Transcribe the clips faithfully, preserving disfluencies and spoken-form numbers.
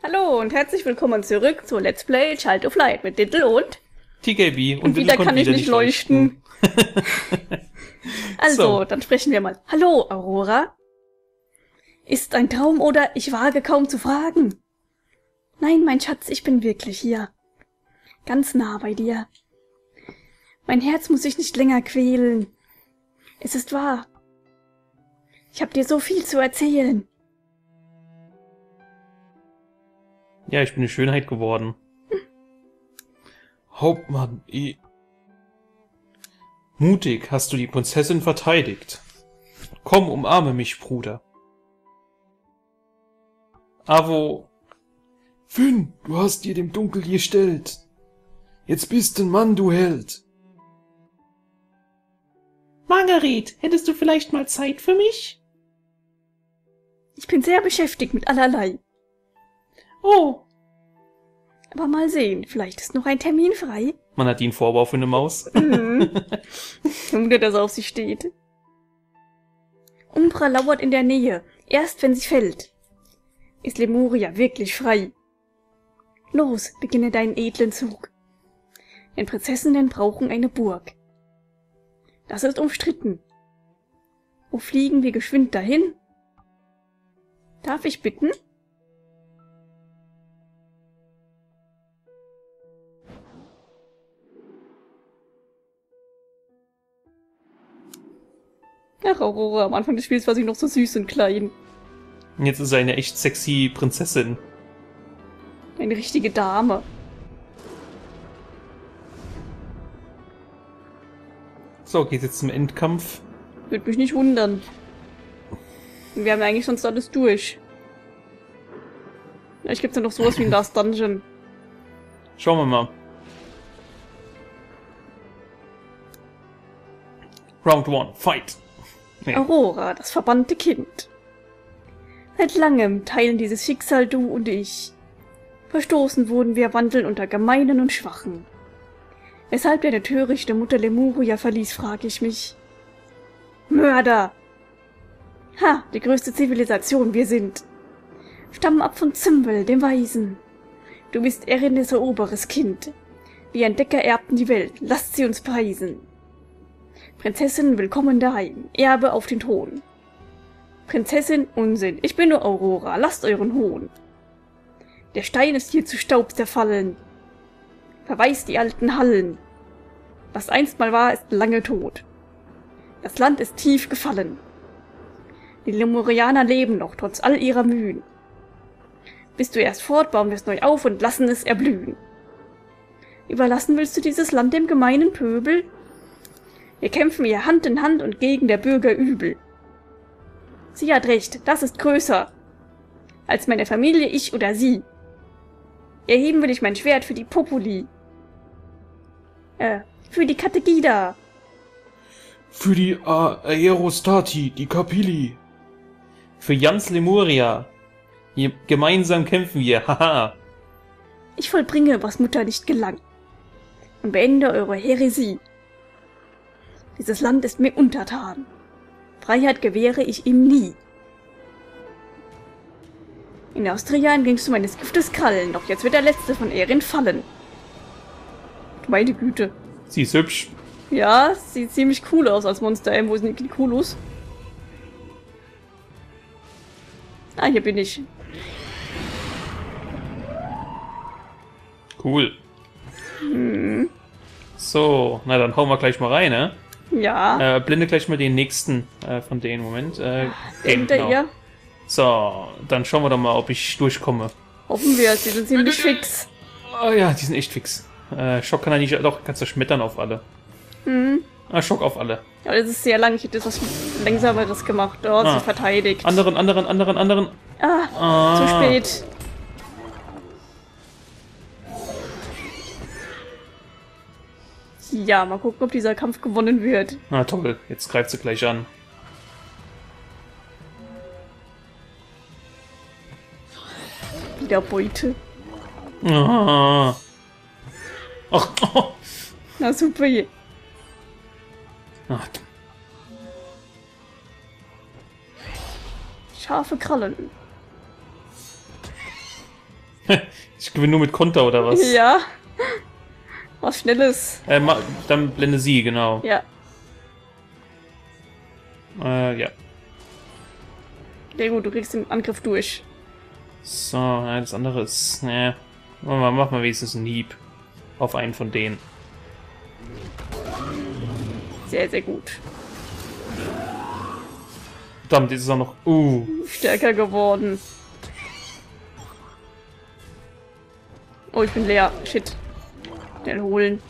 Hallo und herzlich willkommen zurück zu Let's Play Child of Light mit Diddl und T K B. Und, und wieder kann ich nicht leuchten. leuchten. Also, so. Dann sprechen wir mal. Hallo, Aurora. Ist ein Traum oder ich wage kaum zu fragen? Nein, mein Schatz, ich bin wirklich hier. Ganz nah bei dir. Mein Herz muss sich nicht länger quälen. Es ist wahr. Ich habe dir so viel zu erzählen. Ja, ich bin eine Schönheit geworden. Hauptmann, ich... Mutig hast du die Prinzessin verteidigt. Komm, umarme mich, Bruder. Avo... Finn, du hast dir dem Dunkel gestellt. Jetzt bist ein Mann, du Held. Margaret, hättest du vielleicht mal Zeit für mich? Ich bin sehr beschäftigt mit allerlei. Oh. Aber mal sehen, vielleicht ist noch ein Termin frei. Man hat ihn Vorbau für eine Maus. Mhm. Nur, dass er auf sie steht. Umbra lauert in der Nähe, erst wenn sie fällt. Ist Lemuria wirklich frei? Los, beginne deinen edlen Zug. Denn Prinzessinnen brauchen eine Burg. Das ist umstritten. Wo fliegen wir geschwind dahin? Darf ich bitten? Ach, Aurora, am Anfang des Spiels war sie noch so süß und klein. Jetzt ist sie eine echt sexy Prinzessin. Eine richtige Dame. So, geht's jetzt zum Endkampf? Würde mich nicht wundern. Wir haben ja eigentlich sonst alles durch. Vielleicht gibt's ja noch sowas wie ein Last Dungeon. Schauen wir mal. Round eins, Fight! Nee. Aurora, das verbannte Kind. Seit langem teilen dieses Schicksal du und ich. Verstoßen wurden wir, wandeln unter Gemeinen und Schwachen. Weshalb deine törichte Mutter Lemuria verließ, frage ich mich. Mörder! Ha, die größte Zivilisation wir sind. Stammen ab von Zimbel, dem Weisen. Du bist Erinnes oberes Kind. Wir Entdecker erbten die Welt, lasst sie uns preisen. Prinzessin, willkommen daheim, Erbe auf den Thron. Prinzessin, Unsinn, ich bin nur Aurora, lasst euren Hohn. Der Stein ist hier zu Staub zerfallen. Verweist die alten Hallen. Was einst mal war, ist lange tot. Das Land ist tief gefallen. Die Lemurianer leben noch, trotz all ihrer Mühen. Bist du erst fort, bauen wir es neu auf und lassen es erblühen. Überlassen willst du dieses Land dem gemeinen Pöbel? Wir kämpfen hier Hand in Hand und gegen der Bürger übel. Sie hat recht, das ist größer als meine Familie, ich oder sie. Erheben will ich mein Schwert für die Populi. Äh, für die Kategida. Für die äh, Aerostati, die Kapili. Für Jans Lemuria. Je gemeinsam kämpfen wir, haha. Ich vollbringe, was Mutter nicht gelang. Und beende eure Häresie. Dieses Land ist mir untertan. Freiheit gewähre ich ihm nie. In Austria gingst du meines Giftes krallen, doch jetzt wird der letzte von Erin fallen. Meine Güte. Sie ist hübsch. Ja, sieht ziemlich cool aus als Monster. Ähm, wo ist Igniculus? Ah, hier bin ich. Cool. Hm. So, na dann hauen wir gleich mal rein, ne? Ja. Äh, blende gleich mal den nächsten äh, von denen, Moment. Äh, Hinter genau. ihr. So, dann schauen wir doch mal, ob ich durchkomme. Hoffen wir, die sind ziemlich fix. Oh ja, die sind echt fix. Äh, Schock kann er nicht, doch, kannst du schmettern auf alle. Mhm. Ah, Schock auf alle. Aber das ist sehr lang, ich hätte etwas Langsameres gemacht. Oh, ah. sie verteidigt. Anderen, anderen, anderen, anderen. Ah, ah. zu spät. Ja, mal gucken, ob dieser Kampf gewonnen wird. Na toll, jetzt greift sie gleich an. Wieder Beute. Ah. Ach, oh. Na super. Ach. Scharfe Krallen. Ich gewinne nur mit Konter, oder was? Ja. Was Schnelles. Äh, dann blende sie, genau. Ja. Äh, ja. Ja gut, du kriegst den Angriff durch. So, ja, das andere ist... Ja. Mach mal, mach mal wenigstens einen Hieb auf einen von denen. Sehr, sehr gut. Verdammt, jetzt ist auch noch... Uh. Stärker geworden. Oh, ich bin leer. Shit. Schnell holen.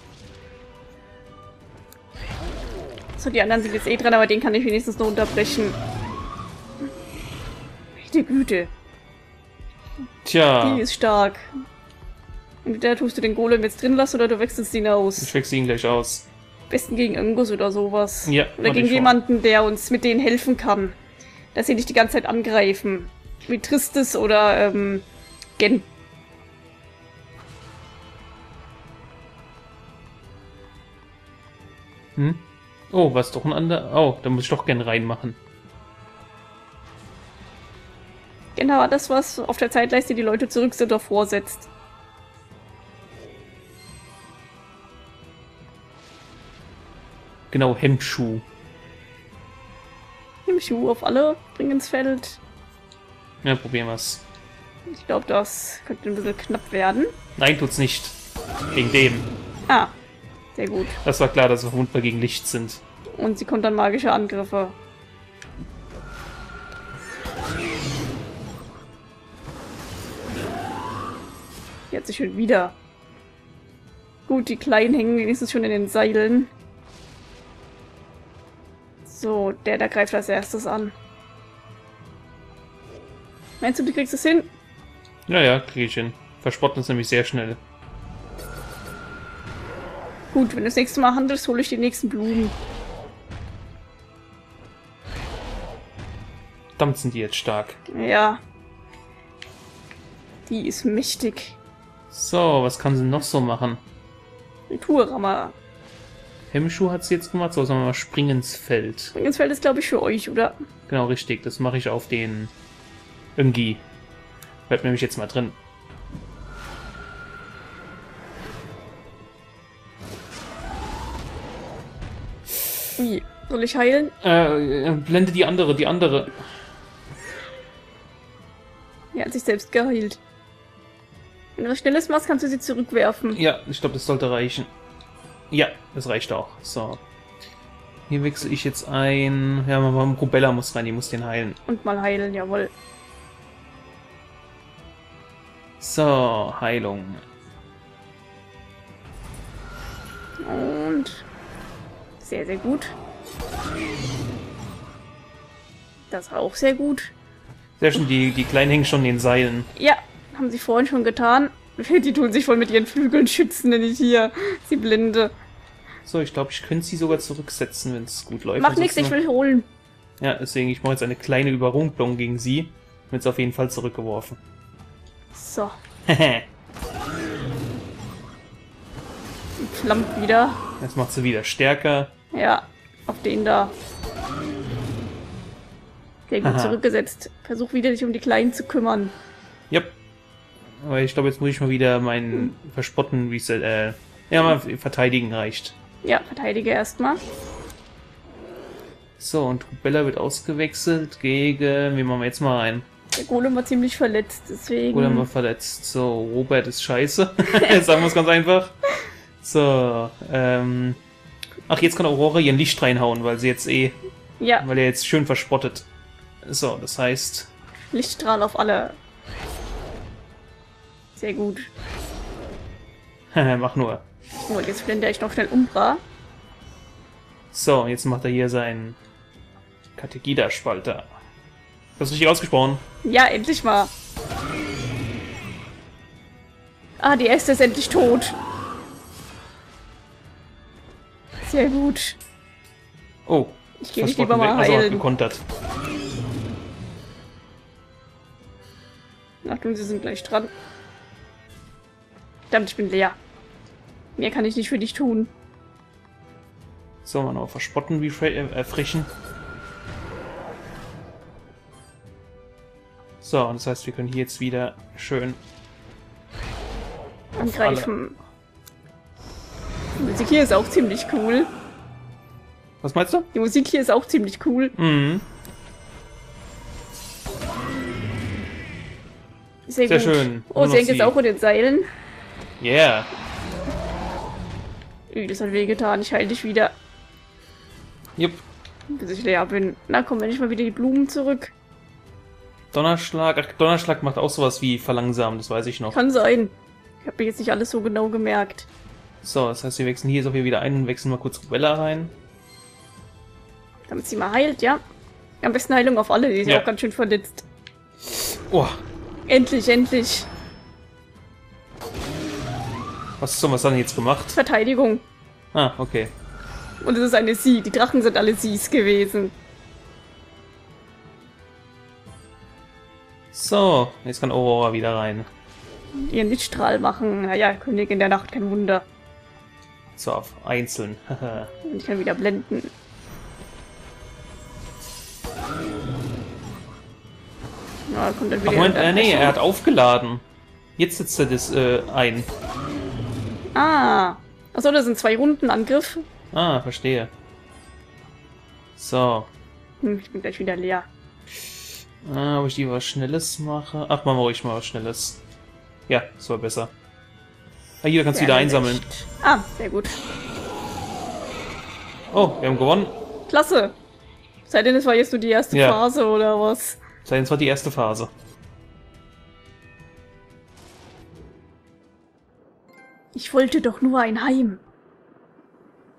So, die anderen sind jetzt eh dran, aber den kann ich wenigstens noch unterbrechen. Echte Güte. Tja. Die ist stark. Entweder tust du den Golem jetzt drin lassen oder du wechselst ihn aus. Ich wechsle ihn gleich aus. Am besten gegen irgendwas oder sowas. Ja, oder gegen jemanden, der uns mit denen helfen kann. Dass sie nicht die ganze Zeit angreifen. Wie Tristes oder ähm, Gen. Hm? Oh, was doch ein anderer. Oh, da muss ich doch Gen reinmachen. Genau, das, was auf der Zeitleiste die Leute zurück sind oder vorsetzt. Genau, Hemmschuh. Hemmschuh auf alle, bring ins Feld. Ja, probieren wir's. Ich glaube, das könnte ein bisschen knapp werden. Nein, tut's nicht. Wegen dem. Ah, sehr gut. Das war klar, dass wir verwundbar gegen Licht sind. Und sie kommt dann magische Angriffe. Jetzt schon wieder. Gut, die Kleinen hängen wenigstens schon in den Seilen. So, der da greift als erstes an. Meinst du, du kriegst es hin? Ja, ja, krieg ich hin. Verspotten ist nämlich sehr schnell. Gut, wenn du das nächste Mal handelst, hole ich die nächsten Blumen. Verdammt, sind die jetzt stark. Ja. Die ist mächtig. So, was kann sie noch so machen? Naturrammer. Hemmschuh hat sie jetzt gemacht, so sagen wir mal Spring ins Feld. Spring ins Feld ist, glaube ich, für euch, oder? Genau, richtig. Das mache ich auf den Ungi. Bleibt nämlich jetzt mal drin. Wie? Soll ich heilen? Äh, blende die andere, die andere. Er hat sich selbst geheilt. Wenn du was Schnelles machst, kannst du sie zurückwerfen. Ja, ich glaube, das sollte reichen. Ja, das reicht auch. So. Hier wechsle ich jetzt ein... Ja, mal Rubella muss rein, die muss den heilen. Und mal heilen, jawohl. So, Heilung. Und... Sehr, sehr gut. Das auch sehr gut. Sehr schön, die, die Kleinen hängen schon in den Seilen. Ja, haben sie vorhin schon getan. Die tun sich voll mit ihren Flügeln schützen, denn ich hier. Sie blinde. So, ich glaube, ich könnte sie sogar zurücksetzen, wenn es gut läuft. Mach nichts, ich will holen. Ja, deswegen, ich mache jetzt eine kleine Überrumpelung gegen sie. Wird es auf jeden Fall zurückgeworfen. So. Flammt wieder. Jetzt macht sie wieder stärker. Ja, auf den da. Sehr gut. Aha. Zurückgesetzt. Versuch wieder, dich um die Kleinen zu kümmern. Yep. Aber ich glaube, jetzt muss ich mal wieder meinen Verspotten Reset, äh, ja, mal verteidigen reicht. Ja, verteidige erstmal. So, und Bella wird ausgewechselt gegen, wie machen wir jetzt mal rein? Der Golem war ziemlich verletzt, deswegen. Golem war verletzt. So, Robert ist scheiße. Sagen wir es ganz einfach. So, ähm, ach, jetzt kann Aurora ihren Licht reinhauen, weil sie jetzt eh, ja. Weil er jetzt schön verspottet. So, das heißt... Lichtstrahl auf alle. Sehr gut. Mach nur. Oh, jetzt blende ich noch schnell Umbra. So, jetzt macht er hier seinen Kategida-Spalter. Hast du richtig ausgesprochen? Ja, endlich mal. Ah, die erste ist endlich tot. Sehr gut. Oh. Ich gehe nicht lieber mal heilen. Gekontert. Achtung, sie sind gleich dran. Verdammt, ich bin leer. Mehr kann ich nicht für dich tun. Soll man auch verspotten wie erfrischen? So, und das heißt, wir können hier jetzt wieder schön angreifen. Die Musik hier ist auch ziemlich cool. Was meinst du? Die Musik hier ist auch ziemlich cool. Mhm. Sehr, sehr schön. Oh, sie hängt jetzt auch in den Seilen. Yeah. Üh, das hat wehgetan. Ich heile dich wieder. Jupp. Bis ich leer bin. Na komm, wenn ich mal wieder die Blumen zurück. Donnerschlag. Ach, Donnerschlag macht auch sowas wie verlangsamen, das weiß ich noch. Kann sein. Ich habe mir jetzt nicht alles so genau gemerkt. So, das heißt, wir wechseln hier so viel wieder ein und wechseln mal kurz Ruella rein. Damit sie mal heilt, ja. Am besten Heilung auf alle, die sind ja auch ganz schön verletzt. Oh. Endlich, endlich. Was hast du was dann jetzt gemacht? Verteidigung. Ah, okay. Und es ist eine Sie. Die Drachen sind alle Sie's gewesen. So, jetzt kann Aurora wieder rein. Und ihren Lichtstrahl machen. Naja, Königin der Nacht, kein Wunder. So, auf einzeln. Und ich kann wieder blenden. Ja, kommt dann wieder. Ach, Moment, äh, nee, er hat aufgeladen. Jetzt setzt er das äh, ein. Ah. Achso, das sind zwei Runden Angriff. Ah, verstehe. So. Hm, ich bin gleich wieder leer. Ah, ob ich die was Schnelles mache? Ach, machen wir ruhig mal was Schnelles. Ja, das war besser. Ah, hier kannst du wieder einsammeln. Nicht. Ah, sehr gut. Oh, wir haben gewonnen. Klasse. Sei denn, es war jetzt nur die erste ja. Phase oder was? Sei denn, es war die erste Phase. Ich wollte doch nur ein Heim.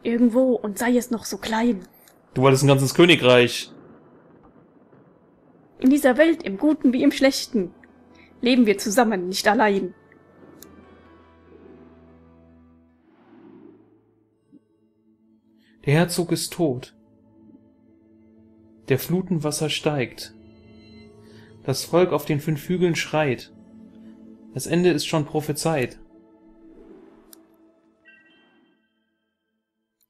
Irgendwo und sei es noch so klein. Du wolltest ein ganzes Königreich. In dieser Welt, im Guten wie im Schlechten, leben wir zusammen, nicht allein. Der Herzog ist tot. Der Flutenwasser steigt. Das Volk auf den fünf Hügeln schreit. Das Ende ist schon prophezeit.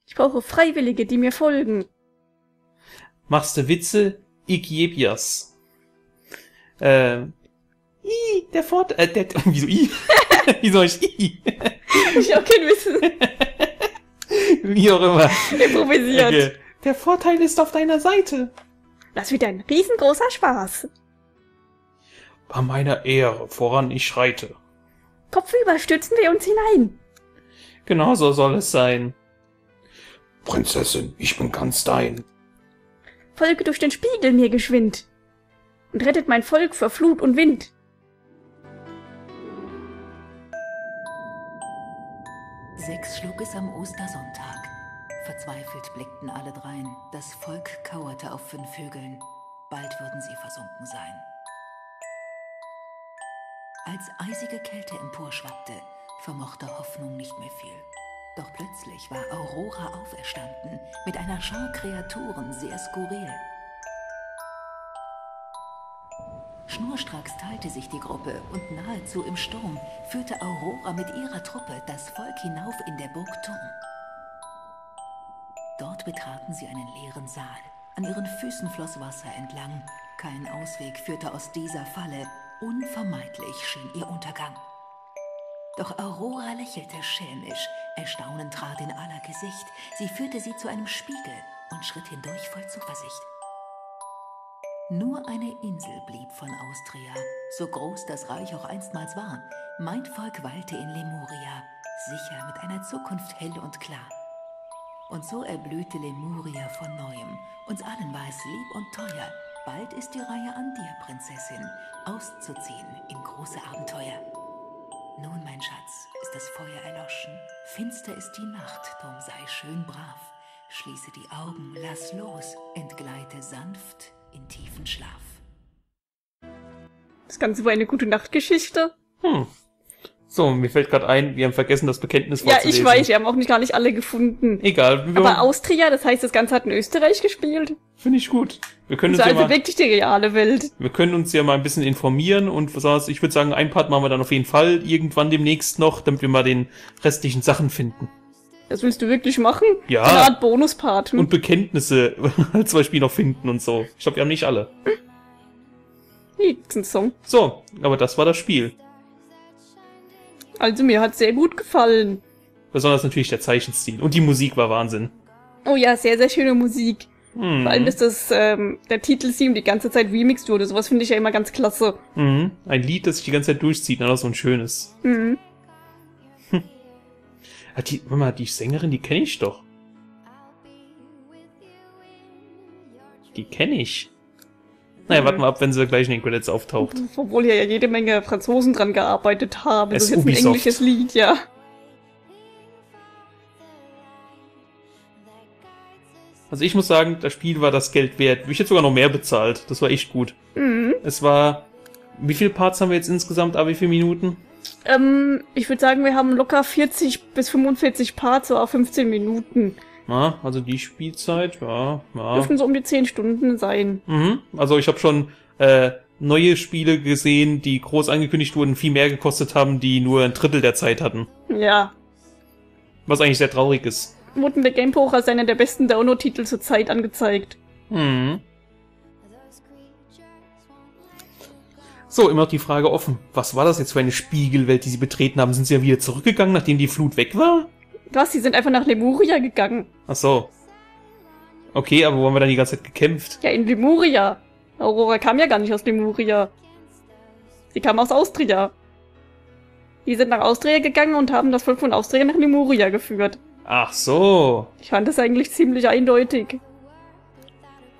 Ich brauche Freiwillige, die mir folgen. Machst du Witze? Ich geb jas. Ähm. I, der Fort... Äh, der... Wieso I? Wieso ich I? Ich hab kein Wissen. Wie auch immer. Improvisiert. Okay. Der Vorteil ist auf deiner Seite. Das wird ein riesengroßer Spaß. Bei meiner Ehre, voran ich schreite. Kopfüber stürzen wir uns hinein. Genau so soll es sein. Prinzessin, ich bin ganz dein. Folge durch den Spiegel mir geschwind und rettet mein Volk vor Flut und Wind. Sechs schlug es am Ostersonntag. Verzweifelt blickten alle drein. Das Volk kauerte auf fünf Hügeln. Bald würden sie versunken sein. Als eisige Kälte emporschwappte, vermochte Hoffnung nicht mehr viel. Doch plötzlich war Aurora auferstanden, mit einer Schar Kreaturen sehr skurril. Schnurstracks teilte sich die Gruppe und nahezu im Sturm führte Aurora mit ihrer Truppe das Volk hinauf in der Burg Turm. Dort betraten sie einen leeren Saal. An ihren Füßen floss Wasser entlang. Kein Ausweg führte aus dieser Falle. Unvermeidlich schien ihr Untergang. Doch Aurora lächelte schelmisch. Erstaunen trat in aller Gesicht. Sie führte sie zu einem Spiegel und schritt hindurch voll Zuversicht. Nur eine Insel blieb von Austria, so groß das Reich auch einstmals war. Mein Volk weilte in Lemuria, sicher mit einer Zukunft hell und klar. Und so erblühte Lemuria von Neuem. Uns allen war es lieb und teuer. Bald ist die Reihe an dir, Prinzessin, auszuziehen in große Abenteuer. Nun, mein Schatz, ist das Feuer erloschen. Finster ist die Nacht, drum sei schön brav. Schließe die Augen, lass los, entgleite sanft in tiefen Schlaf. Das Ganze war eine gute Nachtgeschichte. Hm. So, mir fällt gerade ein, wir haben vergessen, das Bekenntnis vorzulesen. Ja, ich weiß, wir haben auch nicht gar nicht alle gefunden. Egal. Aber haben... Austria, das heißt, das Ganze hat in Österreich gespielt. Finde ich gut. Wir können uns also ja mal, wirklich die reale Welt. Wir können uns ja mal ein bisschen informieren und was ich würde sagen, ein Part machen wir dann auf jeden Fall irgendwann demnächst noch, damit wir mal den restlichen Sachen finden. Das willst du wirklich machen? Ja. Eine Art Bonuspart. Hm? Und Bekenntnisse zum Beispiel noch finden und so. Ich glaube, wir haben nicht alle. Hm. Nee, das ist ein Song. So, aber das war das Spiel. Also mir hat es sehr gut gefallen. Besonders natürlich der Zeichenstil. Und die Musik war Wahnsinn. Oh ja, sehr, sehr schöne Musik. Mhm. Vor allem ist das ähm, der Titel-Theme die ganze Zeit remixed wurde. Sowas finde ich ja immer ganz klasse. Mhm. Ein Lied, das sich die ganze Zeit durchzieht, und auch so ein schönes. Mhm. Hm. Die, warte mal, die Sängerin, die kenne ich doch. Die kenne ich. Naja, warten wir ab, wenn sie gleich in den Credits auftaucht. Obwohl hier ja jede Menge Franzosen dran gearbeitet haben. Es das ist jetzt Ubisoft. Ein englisches Lied, ja. Also ich muss sagen, das Spiel war das Geld wert. Ich hätte sogar noch mehr bezahlt. Das war echt gut. Mhm. Es war... Wie viele Parts haben wir jetzt insgesamt? Ah, wie viele Minuten? Ähm, ich würde sagen, wir haben locker vierzig bis fünfundvierzig Parts, aber fünfzehn Minuten. Ah, also die Spielzeit, ja, ja. Dürften so um die zehn Stunden sein. Mhm. Also ich habe schon äh, neue Spiele gesehen, die groß angekündigt wurden, viel mehr gekostet haben, die nur ein Drittel der Zeit hatten. Ja. Was eigentlich sehr traurig ist. Wurden der Gamepocher als einer der besten Download-Titel zur Zeit angezeigt. Mhm. So, immer noch die Frage offen. Was war das jetzt für eine Spiegelwelt, die sie betreten haben? Sind sie ja wieder zurückgegangen, nachdem die Flut weg war? Was? Sie sind einfach nach Lemuria gegangen. Ach so. Okay, aber wo haben wir dann die ganze Zeit gekämpft? Ja, in Lemuria. Aurora kam ja gar nicht aus Lemuria. Sie kam aus Austria. Die sind nach Austria gegangen und haben das Volk von Austria nach Lemuria geführt. Ach so. Ich fand das eigentlich ziemlich eindeutig.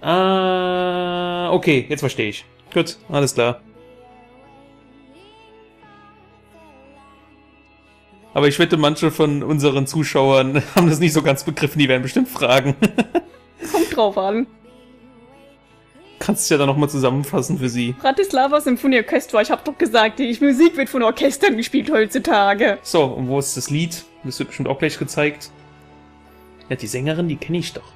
Ah, okay, jetzt verstehe ich. Gut, alles klar. Aber ich wette, manche von unseren Zuschauern haben das nicht so ganz begriffen. Die werden bestimmt fragen. Kommt drauf an. Kannst du es ja dann nochmal zusammenfassen für sie. Bratislava Symphonieorchester. Ich habe doch gesagt, die Musik wird von Orchestern gespielt heutzutage. So, und wo ist das Lied? Das wird bestimmt auch gleich gezeigt. Ja, die Sängerin, die kenne ich doch.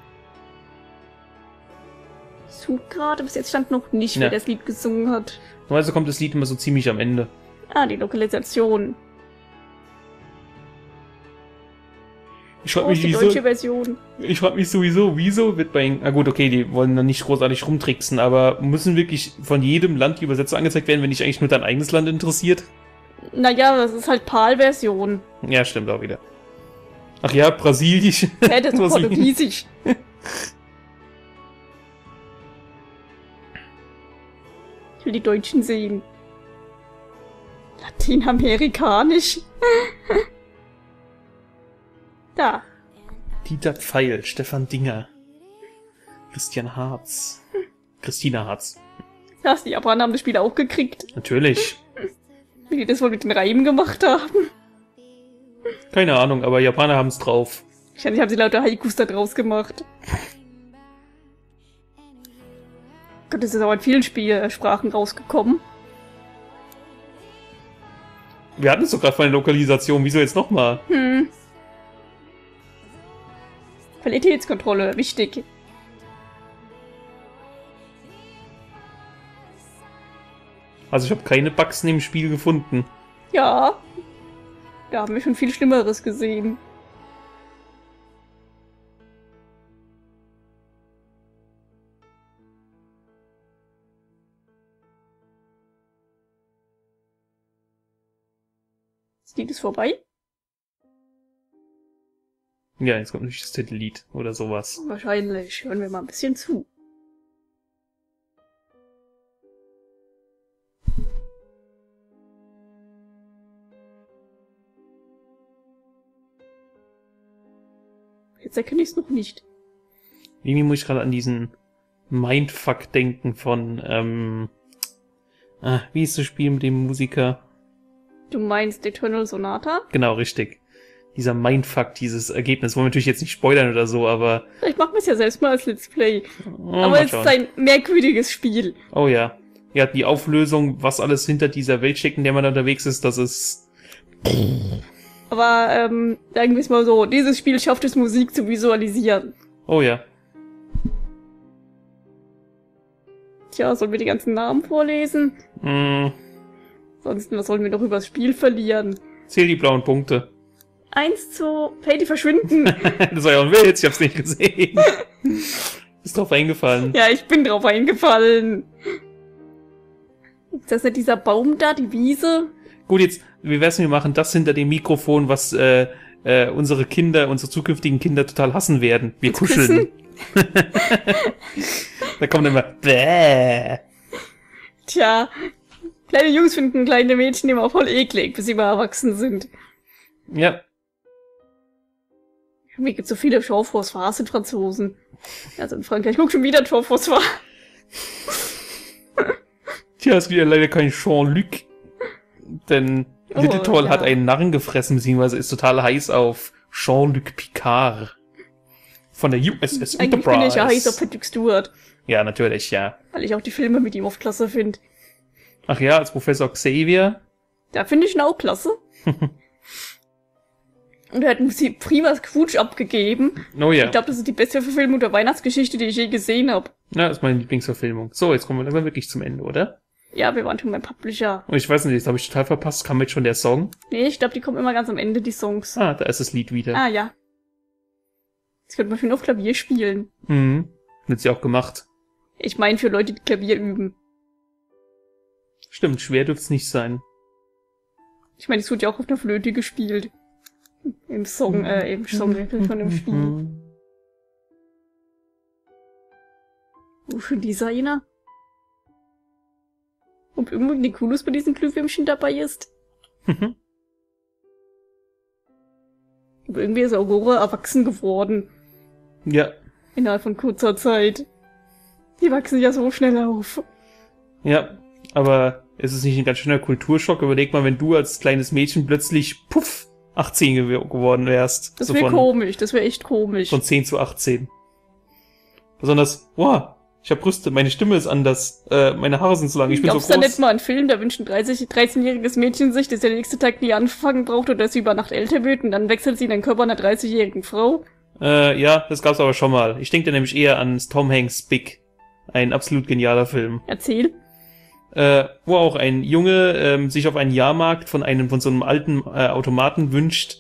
Ich suche gerade, bis jetzt stand noch nicht, ja. Wer das Lied gesungen hat. Normalerweise kommt das Lied immer so ziemlich am Ende. Ah, die Lokalisation. Ich frage oh, mich, die wieso, deutsche Version. Ich frage mich sowieso, wieso wird bei... Ah gut, okay, die wollen dann nicht großartig rumtricksen, aber müssen wirklich von jedem Land die Übersetzer angezeigt werden, wenn dich eigentlich nur dein eigenes Land interessiert? Naja, das ist halt PAL-Version. Ja, stimmt auch wieder. Ach ja, Brasilisch. Ja, das ist Portugiesisch. Ich will die Deutschen sehen. Lateinamerikanisch. Da. Dieter Pfeil, Stefan Dinger, Christian Harz, Christina Harz. Hast die Japaner haben das Spiel auch gekriegt? Natürlich. Wie die das wohl mit den Reimen gemacht haben? Keine Ahnung, aber Japaner haben es drauf. Wahrscheinlich haben sie lauter Haikus da draus gemacht. Gott, das ist auch in vielen Spielsprachen rausgekommen. Wir hatten es doch gerade von der Lokalisation, wieso jetzt nochmal? Hm. Qualitätskontrolle, wichtig. Also ich habe keine Bugs in dem Spiel gefunden. Ja, da haben wir schon viel Schlimmeres gesehen. Das Lied ist vorbei. Ja, jetzt kommt natürlich das Titellied oder sowas. Wahrscheinlich. Hören wir mal ein bisschen zu. Jetzt erkenne ich es noch nicht. Irgendwie muss ich gerade an diesen Mindfuck denken von, ähm... Ah, wie ist das Spiel mit dem Musiker? Du meinst Eternal Sonata? Genau, richtig. Dieser Mindfuck, dieses Ergebnis. Wollen wir natürlich jetzt nicht spoilern oder so, aber... Ich mache mir's ja selbst mal als Let's Play. Oh, aber es ist ein merkwürdiges Spiel. Oh ja. Ja, die Auflösung, was alles hinter dieser Welt steckt, in der man unterwegs ist, das ist... Aber, ähm, sagen wir es mal so, dieses Spiel schafft es, Musik zu visualisieren. Oh ja. Tja, sollen wir die ganzen Namen vorlesen? Mm. Ansonsten, was sollen wir noch über das Spiel verlieren? Zähl die blauen Punkte. Eins, zwei, hey, die verschwinden. Das war ja ein Witz, ich hab's nicht gesehen. Ist drauf eingefallen. Ja, ich bin drauf eingefallen. Ist das nicht dieser Baum da, die Wiese? gut, jetzt, wie wär's, wir machen das hinter dem Mikrofon, was äh, äh, unsere Kinder, unsere zukünftigen Kinder total hassen werden. Wir kuscheln. Da kommt immer bäh. Tja, kleine Jungs finden kleine Mädchen immer voll eklig, bis sie mal erwachsen sind. Ja. Mir gibt so viele Jean-François in Franzosen. Also in Frankreich. Ich guck schon wieder Jean-François. Tja, es gibt ja leider kein Jean-Luc. Denn oh, Little ja. hat einen Narren gefressen, beziehungsweise ist total heiß auf Jean-Luc Picard. Von der U S S Enterprise. Eigentlich bin ich ja heiß auf Patrick Stewart. Ja, natürlich, ja. Weil ich auch die Filme mit ihm oft klasse finde. Ach ja, als Professor Xavier. Da finde ich ihn auch klasse. Und er hat ein primas Quatsch abgegeben. Oh ja. Ich glaube, das ist die beste Verfilmung der Weihnachtsgeschichte, die ich je gesehen habe. Ja, das ist meine Lieblingsverfilmung. So, jetzt kommen wir langsam wirklich zum Ende, oder? Ja, wir waren schon beim Publisher. Und ich weiß nicht, das habe ich total verpasst. Kam jetzt schon der Song? Nee, ich glaube, die kommen immer ganz am Ende, die Songs. Ah, da ist das Lied wieder. Ah, ja. Das könnte man schön auf Klavier spielen. Mhm. Wird sie auch gemacht. Ich meine, für Leute, die Klavier üben. Stimmt, schwer dürft's nicht sein. Ich meine, es wird ja auch auf einer Flöte gespielt. Im Song, äh, im Song von dem Spiel. Oh, schön Designer. Ob irgendwo Igniculus bei diesen Glühwürmchen dabei ist? Ob irgendwie ist Aurora erwachsen geworden. Ja. Innerhalb von kurzer Zeit. Die wachsen ja so schnell auf. Ja, aber es ist nicht ein ganz schöner Kulturschock. Überleg mal, wenn du als kleines Mädchen plötzlich, puff, achtzehn gew- geworden wärst. Das wäre so komisch, das wäre echt komisch. Von zehn zu achtzehn. Besonders, wow, ich hab Brüste, meine Stimme ist anders, äh, meine Haare sind so lang, ich bin so groß. Gab's da nicht mal einen Film, da wünscht ein dreißig-jähriges Mädchen sich, dass der nächste Tag nie anfangen braucht oder dass sie über Nacht älter wird und dann wechselt sie in den Körper einer dreißig-jährigen Frau? Äh, ja, das gab's aber schon mal. Ich denke da nämlich eher an Tom Hanks Big. Ein absolut genialer Film. Erzähl. Äh, wo auch ein Junge ähm, sich auf einen Jahrmarkt von einem von so einem alten äh, Automaten wünscht,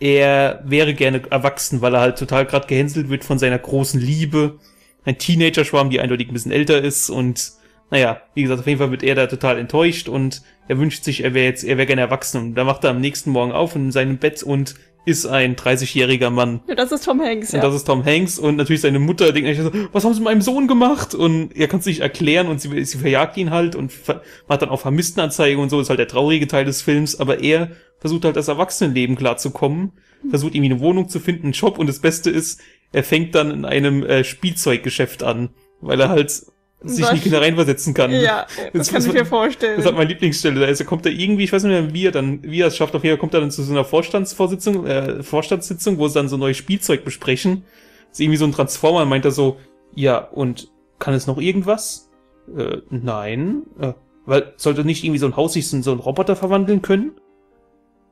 er wäre gerne erwachsen, weil er halt total gerade gehänselt wird von seiner großen Liebe. Ein Teenager-Schwarm, die eindeutig ein bisschen älter ist und naja, wie gesagt, auf jeden Fall wird er da total enttäuscht und er wünscht sich, er wäre jetzt, er wäre gerne erwachsen. Und dann macht er am nächsten Morgen auf in seinem Bett und ist ein dreißig-jähriger Mann. Ja, das ist Tom Hanks, ja. Und das ist Tom Hanks und natürlich seine Mutter denkt eigentlich so, was haben sie mit meinem Sohn gemacht? Und er kann es nicht erklären und sie, sie verjagt ihn halt und ver- macht dann auch Vermisstenanzeige und so, ist halt der traurige Teil des Films, aber er versucht halt das Erwachsenenleben klarzukommen, mhm. versucht irgendwie eine Wohnung zu finden, einen Job und das Beste ist, er fängt dann in einem äh, Spielzeuggeschäft an, weil er halt sich was? Nicht wieder reinversetzen kann. Ja, das, das kann ich mir vorstellen. Das hat meine Lieblingsstelle. Da ist, er kommt da irgendwie, ich weiß nicht mehr, wie er dann, wie er es schafft, auf jeden Fall kommt er dann zu so einer Vorstandsvorsitzung, äh, Vorstandssitzung, wo sie dann so neues Spielzeug besprechen. Das ist irgendwie so ein Transformer, meint er so, ja, und kann es noch irgendwas? Äh, nein. Äh, weil, sollte nicht irgendwie so ein Haus sich in so einen Roboter verwandeln können?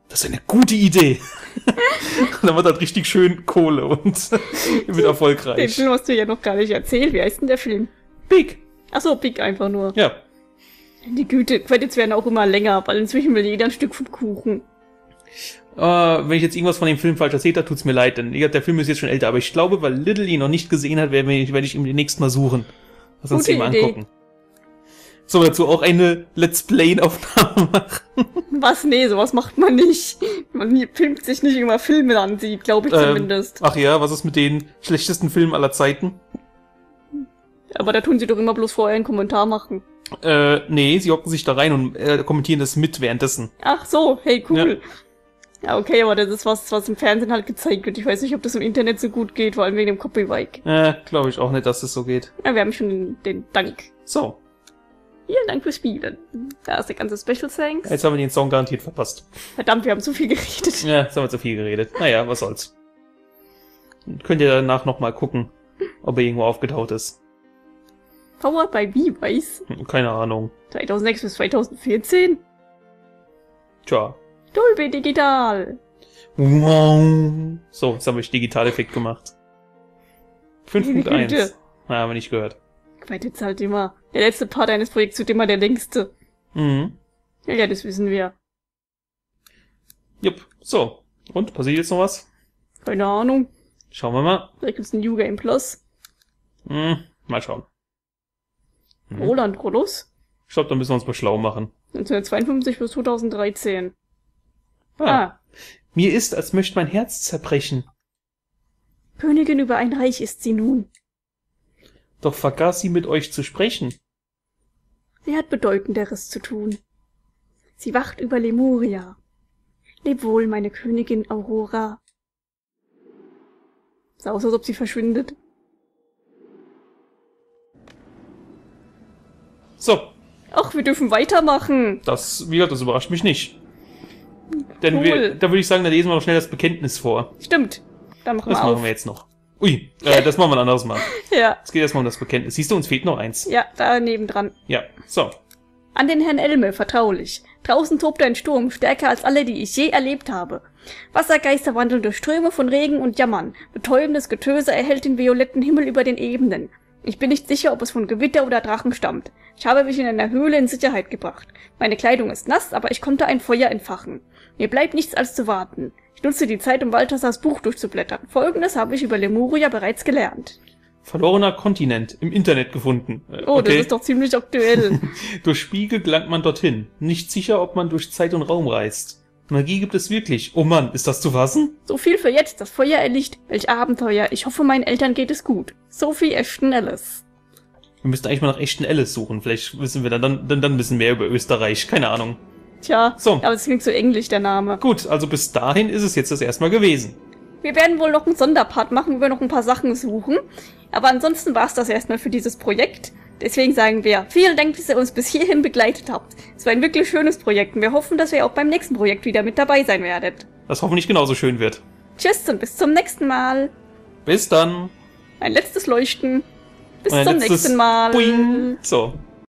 Das ist eine gute Idee. Dann wird halt richtig schön Kohle und wird erfolgreich. Den Film hast du ja noch gar nicht erzählt. Wie heißt denn der Film? Big. Achso, Big einfach nur. Ja. Die Güte, Credits werden auch immer länger, weil inzwischen will jeder ein Stück vom Kuchen. Äh, wenn ich jetzt irgendwas von dem Film falsch erzählt habe, tut's mir leid, denn der Film ist jetzt schon älter, aber ich glaube, weil Diddl ihn noch nicht gesehen hat, werde ich, werd ich ihn demnächst mal suchen. Lass uns den mal angucken. So, dazu auch eine Let's Play-Aufnahme machen. Was? Nee, sowas macht man nicht. Man filmt sich nicht immer Filme an, die, glaube ich ähm, zumindest. Ach ja, was ist mit den schlechtesten Filmen aller Zeiten? Aber da tun sie doch immer bloß vorher einen Kommentar machen. Äh, nee, sie hocken sich da rein und äh, kommentieren das mit währenddessen. Ach so, hey, cool. Ja. Ja, okay, aber das ist was, was im Fernsehen halt gezeigt wird. Ich weiß nicht, ob das im Internet so gut geht, vor allem wegen dem Copyright. Äh, glaube ich auch nicht, dass das so geht. Ja, wir haben schon den, den Dank. So. Vielen Dank fürs Spielen. Da ist der ganze Special Thanks. Jetzt haben wir den Song garantiert verpasst. Verdammt, wir haben zu viel geredet. Ja, jetzt haben wir zu viel geredet. Naja, was soll's. Könnt ihr danach nochmal gucken, ob er irgendwo aufgetaucht ist. Powered by wie, weiß? Keine Ahnung. zweitausendsechs bis zweitausendvierzehn? Tja. Dolby Digital! Wow! So, jetzt habe ich Digitaleffekt gemacht. fünf Punkt eins. Na, haben wir nicht gehört. Weil jetzt halt immer. Der letzte Part eines Projekts wird immer der längste. Mhm. Ja, ja, das wissen wir. Jupp. So. Und? Passiert jetzt noch was? Keine Ahnung. Schauen wir mal. Vielleicht gibt's ein New Game Plus. Mhm. Mal schauen. Roland Rollus? Ich glaube, da müssen wir uns mal schlau machen. neunzehnhundertzweiundfünfzig bis zweitausenddreizehn. Ah. ah. Mir ist, als möchte mein Herz zerbrechen. Königin über ein Reich ist sie nun. Doch vergaß sie, mit euch zu sprechen. Sie hat Bedeutenderes zu tun. Sie wacht über Lemuria. Leb wohl, meine Königin Aurora. Sah aus, als ob sie verschwindet. So. Ach, wir dürfen weitermachen. Das, wie gesagt, das überrascht mich nicht. Denn cool. wir, da würde ich sagen, da lesen wir noch schnell das Bekenntnis vor. Stimmt. Dann machen wir das auf. machen wir jetzt noch. Ui, äh, das machen wir ein anderes Mal. Ja. Es geht erstmal um das Bekenntnis. Siehst du, uns fehlt noch eins. Ja, da nebendran. Ja, so. An den Herrn Elme, vertraulich. Draußen tobt ein Sturm, stärker als alle, die ich je erlebt habe. Wassergeister wandeln durch Ströme von Regen und Jammern. Betäubendes Getöse erhellt den violetten Himmel über den Ebenen. Ich bin nicht sicher, ob es von Gewitter oder Drachen stammt. Ich habe mich in einer Höhle in Sicherheit gebracht. Meine Kleidung ist nass, aber ich konnte ein Feuer entfachen. Mir bleibt nichts als zu warten. Ich nutze die Zeit, um Balthasars Buch durchzublättern. Folgendes habe ich über Lemuria bereits gelernt. Verlorener Kontinent. Im Internet gefunden. Äh, oh, okay. Das ist doch ziemlich aktuell. Durch Spiegel gelangt man dorthin. Nicht sicher, ob man durch Zeit und Raum reist. Magie gibt es wirklich. Oh Mann, ist das zu fassen? So viel für jetzt. Das Feuer erlicht. Welch Abenteuer. Ich hoffe, meinen Eltern geht es gut. Sophie Ashton Ellis. Wir müssten eigentlich mal nach Ashton Ellis suchen. Vielleicht wissen wir dann, dann, dann, dann ein bisschen mehr über Österreich. Keine Ahnung. Tja, so. Aber es klingt so englisch, der Name. Gut, also bis dahin ist es jetzt das erste Mal gewesen. Wir werden wohl noch einen Sonderpart machen, wo wir noch ein paar Sachen suchen. Aber ansonsten war es das erstmal für dieses Projekt. Deswegen sagen wir, vielen Dank, dass ihr uns bis hierhin begleitet habt. Es war ein wirklich schönes Projekt und wir hoffen, dass ihr auch beim nächsten Projekt wieder mit dabei sein werdet. Das hoffentlich genauso schön wird. Tschüss und bis zum nächsten Mal. Bis dann. Ein letztes Leuchten. Bis zum nächsten Mal. Boing. So.